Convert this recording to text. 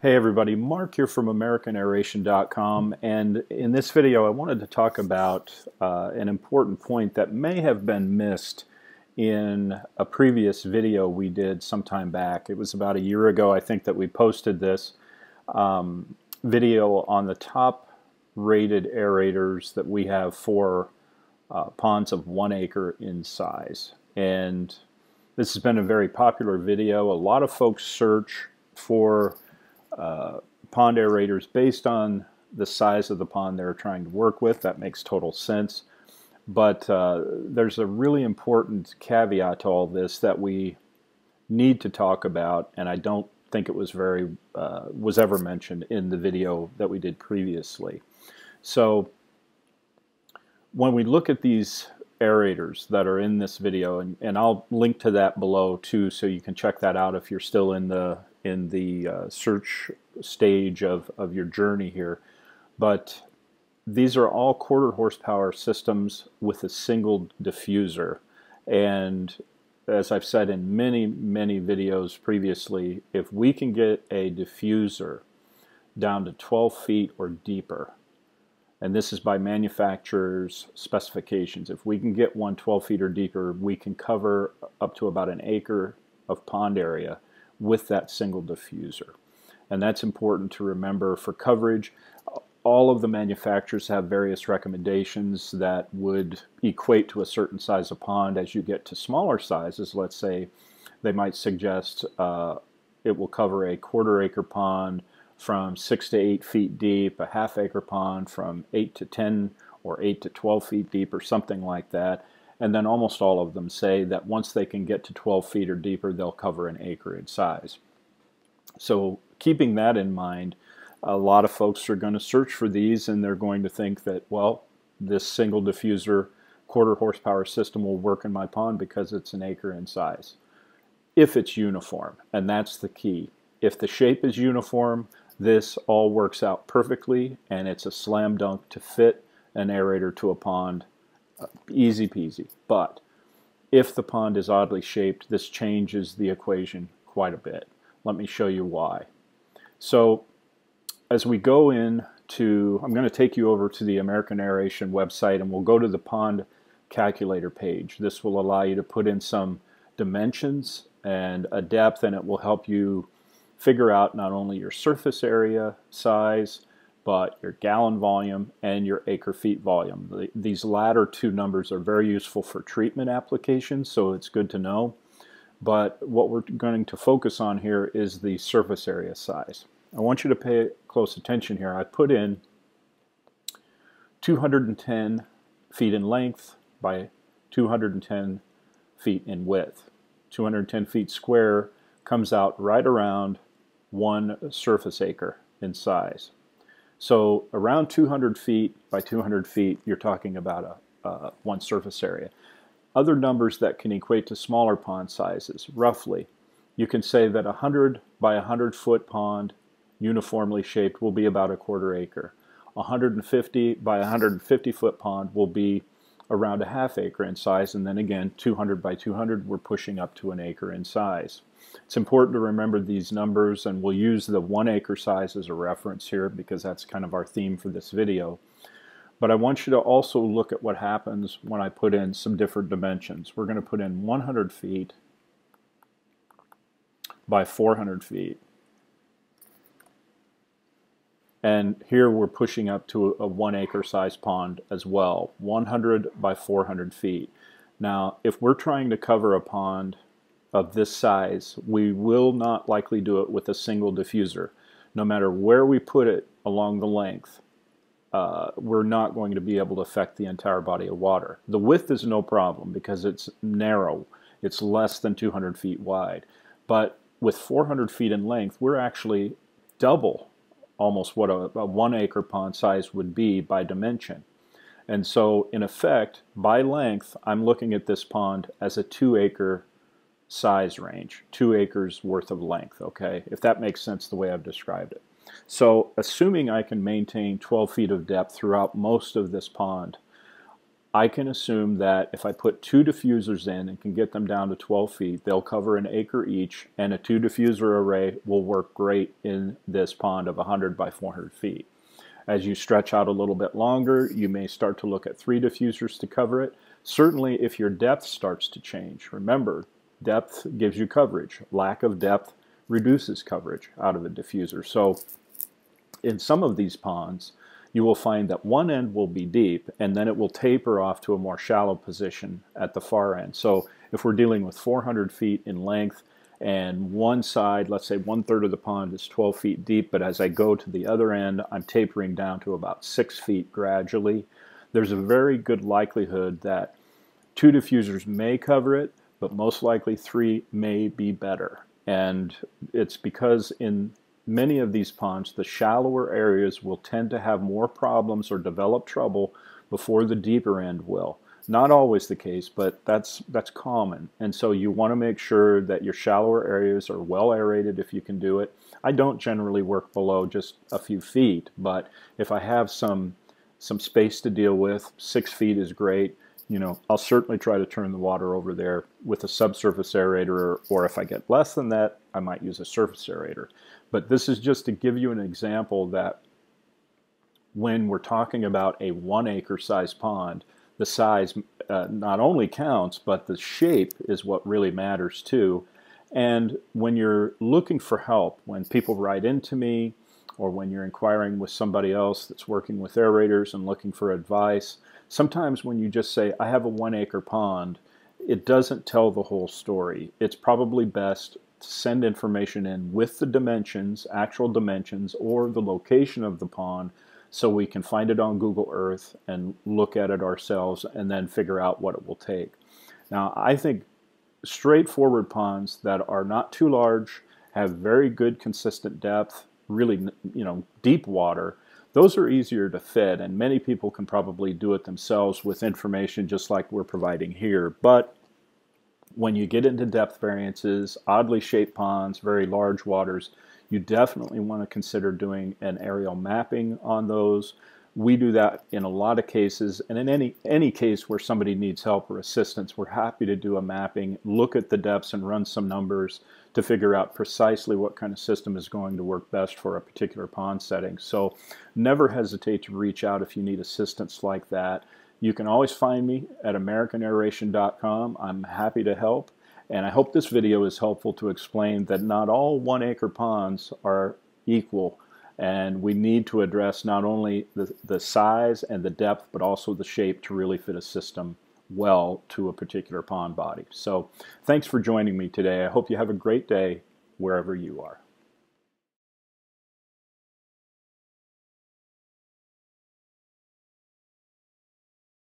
Hey everybody, Mark here from AmericanAeration.com, and in this video I wanted to talk about an important point that may have been missed in a previous video we did sometime back. It was about a year ago, I think, that we posted this video on the top rated aerators that we have for ponds of 1 acre in size. And this has been a very popular video. A lot of folks search for pond aerators based on the size of the pond they're trying to work with. That makes total sense. But there's a really important caveat to all this that we need to talk about, and I don't think it was ever mentioned in the video that we did previously. So when we look at these aerators that are in this video, and I'll link to that below too, so you can check that out if you're still in the search stage of your journey here. But these are all quarter horsepower systems with a single diffuser. And as I've said in many, many videos previously, if we can get a diffuser down to 12 feet or deeper, and this is by manufacturer's specifications, if we can get one 12 feet or deeper, we can cover up to about 1 acre of pond area with that single diffuser. And that's important to remember for coverage. All of the manufacturers have various recommendations that would equate to a certain size of pond. As you get to smaller sizes, let's say they might suggest it will cover a quarter-acre pond from 6 to 8 feet deep, a half-acre pond from 8 to 10 or 8 to 12 feet deep, or something like that. And then almost all of them say that once they can get to 12 feet or deeper, they'll cover 1 acre in size. So keeping that in mind, a lot of folks are going to search for these, and they're going to think that, well, this single diffuser quarter horsepower system will work in my pond because it's 1 acre in size, if it's uniform. And that's the key. If the shape is uniform, this all works out perfectly, and it's a slam dunk to fit an aerator to a pond. Easy peasy. But if the pond is oddly shaped, this changes the equation quite a bit. Let me show you why. So as we go in to, I'm going to take you over to the American Aeration website, and we'll go to the pond calculator page. This will allow you to put in some dimensions and a depth, and it will help you figure out not only your surface area size, but your gallon volume and your acre-feet volume. These latter two numbers are very useful for treatment applications, so it's good to know. But what we're going to focus on here is the surface area size. I want you to pay close attention here. I put in 210 feet in length by 210 feet in width. 210 feet square comes out right around 1 surface acre in size. So around 200 feet by 200 feet, you're talking about a 1 surface area. Other numbers that can equate to smaller pond sizes, roughly, you can say that 100 by 100 foot pond, uniformly shaped, will be about a quarter acre. 150 by 150 foot pond will be around a half acre in size, and then again, 200 by 200, we're pushing up to 1 acre in size. It's important to remember these numbers, and we'll use the 1 acre size as a reference here because that's kind of our theme for this video. But I want you to also look at what happens when I put in some different dimensions. We're going to put in 100 feet by 400 feet. And here we're pushing up to a 1 acre size pond as well, 100 by 400 feet. Now, if we're trying to cover a pond of this size, we will not likely do it with a single diffuser. No matter where we put it along the length, we're not going to be able to affect the entire body of water. The width is no problem because it's narrow. It's less than 200 feet wide. But with 400 feet in length, we're actually double almost what a 1 acre pond size would be by dimension. And so in effect, by length, I'm looking at this pond as a 2 acre size range, 2 acres worth of length, okay? If that makes sense the way I've described it. So assuming I can maintain 12 feet of depth throughout most of this pond, I can assume that if I put two diffusers in and can get them down to 12 feet, they'll cover an acre each, and a two diffuser array will work great in this pond of 100 by 400 feet. As you stretch out a little bit longer, you may start to look at three diffusers to cover it, certainly if your depth starts to change. Remember, depth gives you coverage. Lack of depth reduces coverage out of a diffuser. So in some of these ponds, you will find that one end will be deep and then it will taper off to a more shallow position at the far end. So if we're dealing with 400 feet in length and one side, let's say one third of the pond is 12 feet deep, but as I go to the other end, I'm tapering down to about 6 feet gradually, there's a very good likelihood that two diffusers may cover it, but most likely three may be better. And it's because in many of these ponds, the shallower areas will tend to have more problems or develop trouble before the deeper end will. Not always the case, but that's common. And so you want to make sure that your shallower areas are well aerated if you can do it. I don't generally work below just a few feet, but if I have some space to deal with, 6 feet is great. You know, I'll certainly try to turn the water over there with a subsurface aerator, or if I get less than that, I might use a surface aerator. But this is just to give you an example that when we're talking about a 1 acre size pond, the size not only counts, but the shape is what really matters too. And when you're looking for help, when people write into me, or when you're inquiring with somebody else that's working with aerators and looking for advice, sometimes when you just say, I have a 1 acre pond, it doesn't tell the whole story. It's probably best to send information in with the dimensions, actual dimensions, or the location of the pond, so we can find it on Google Earth and look at it ourselves and then figure out what it will take. Now, I think straightforward ponds that are not too large, have very good consistent depth, really, you know, deep water, those are easier to fit, and many people can probably do it themselves with information just like we're providing here. But when you get into depth variances, oddly shaped ponds, very large waters, you definitely want to consider doing an aerial mapping on those. We do that in a lot of cases, and in any case where somebody needs help or assistance, we're happy to do a mapping, look at the depths and run some numbers to figure out precisely what kind of system is going to work best for a particular pond setting. So never hesitate to reach out if you need assistance like that. You can always find me at AmericanAeration.com. I'm happy to help, and I hope this video is helpful to explain that not all 1 acre ponds are equal, and we need to address not only the size and the depth, but also the shape to really fit a system well to a particular pond body. So thanks for joining me today. I hope you have a great day wherever you are.